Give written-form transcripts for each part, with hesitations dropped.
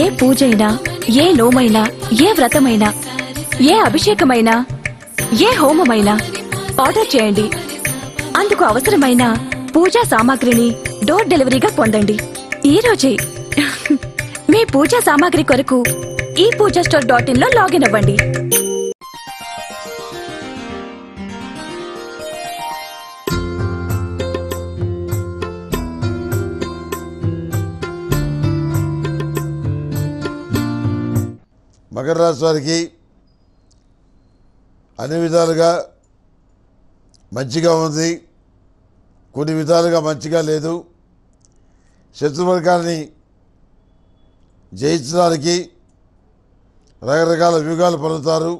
ఏ పూజైనా, ఏ లోమైనా, ఏ వ్రతమైనా, ఏ అభిషేకమైనా, ఏ హోమమైనా ఆర్డర్ చేయండి. అందుకు అవసరమైన పూజా సామాగ్రిని డోర్ డెలివరీగా పొందండి. ఈ రోజే మీ పూజా సామాగ్రి కొరకు ఈ pooja-store.in లో లాగిన్ అవ్వండి. మకర రాశి వారికి అన్ని విధాలుగా మంచిగా ఉంది, కొన్ని విధాలుగా మంచిగా లేదు. శత్రువర్గాన్ని జయించడానికి రకరకాల వ్యూహాలు పలుకుతారు.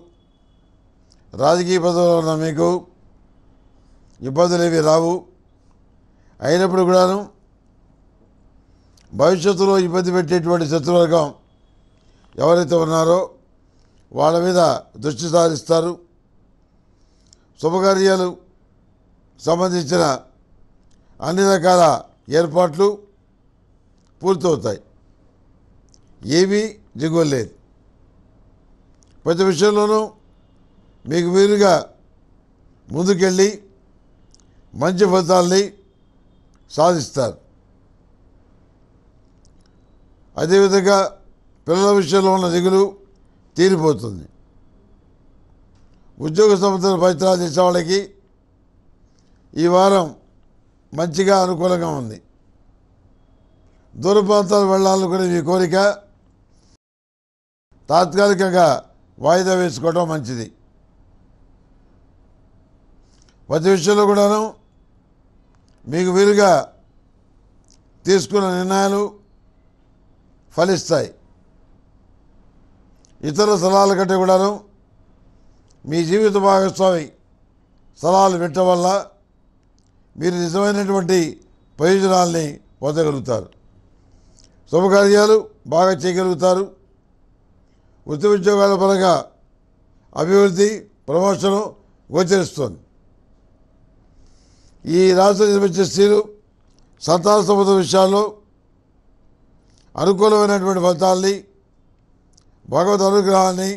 రాజకీయ పదవుల్లో ఉన్న మీకు ఇబ్బందులు ఏవి రావు. అయినప్పుడు కూడాను భవిష్యత్తులో ఇబ్బంది పెట్టేటువంటి శత్రువర్గం ఎవరైతే ఉన్నారో వాళ్ళ మీద దృష్టి సారిస్తారు. శుభకార్యాలు సంబంధించిన అన్ని రకాల ఏర్పాట్లు పూర్తవుతాయి. ఏమీ దిగువలేదు. ప్రతి విషయంలోనూ మీకు వీలుగా ముందుకెళ్ళి మంచి ఫలితాలని సాధిస్తారు. అదేవిధంగా పిల్లల విషయంలో ఉన్న దిగులు తీరిపోతుంది. ఉద్యోగ సంస్థలు ప్రయత్నాలు చేసే వాళ్ళకి ఈ వారం మంచిగా అనుకూలంగా ఉంది. దూర ప్రాంతాలు వెళ్ళాలనుకునే మీ కోరిక తాత్కాలికంగా వాయిదా వేసుకోవడం మంచిది. ప్రతి విషయంలో కూడాను మీకు వీలుగా తీసుకున్న నిర్ణయాలు ఫలిస్తాయి. ఇతర సలహాల కంటే కూడాను మీ జీవిత భాగస్వామి సలహాలు వినటం వల్ల మీరు నిజమైనటువంటి ప్రయోజనాల్ని పొందగలుగుతారు. శుభకార్యాలు బాగా చేయగలుగుతారు. వృత్తి ఉద్యోగాల పరంగా అభివృద్ధి, ప్రమోషను గోచరిస్తుంది. ఈ రాష్ట్ర నిర్మించే స్త్రీలు సంతాన సంబంధ విషయాల్లో అనుకూలమైనటువంటి ఫలితాల్ని, భగవద్ అనుగ్రహాన్ని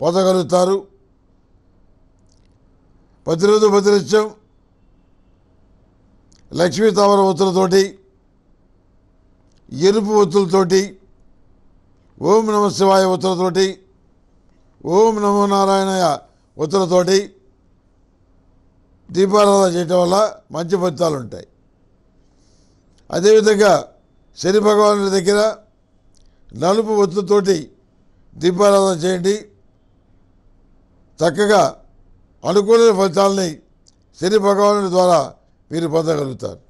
పొందగలుగుతారు. ప్రతిరోజు ప్రతినిత్యం లక్ష్మీ తామర ఒత్తులతోటి, ఎరుపు ఒత్తులతోటి, ఓం నమ శివాయ ఒత్తులతోటి, ఓం నమో నారాయణయ ఒత్తులతోటి దీపారాధన చేయటం వల్ల మంచి ఫలితాలు ఉంటాయి. అదేవిధంగా శని భగవానుడి దగ్గర నలుపు ఒత్తులతోటి దీపారాధన చేయండి. చక్కగా అనుకూల ఫలితాలని శని భగవానుడి ద్వారా మీరు పొందగలుగుతారు.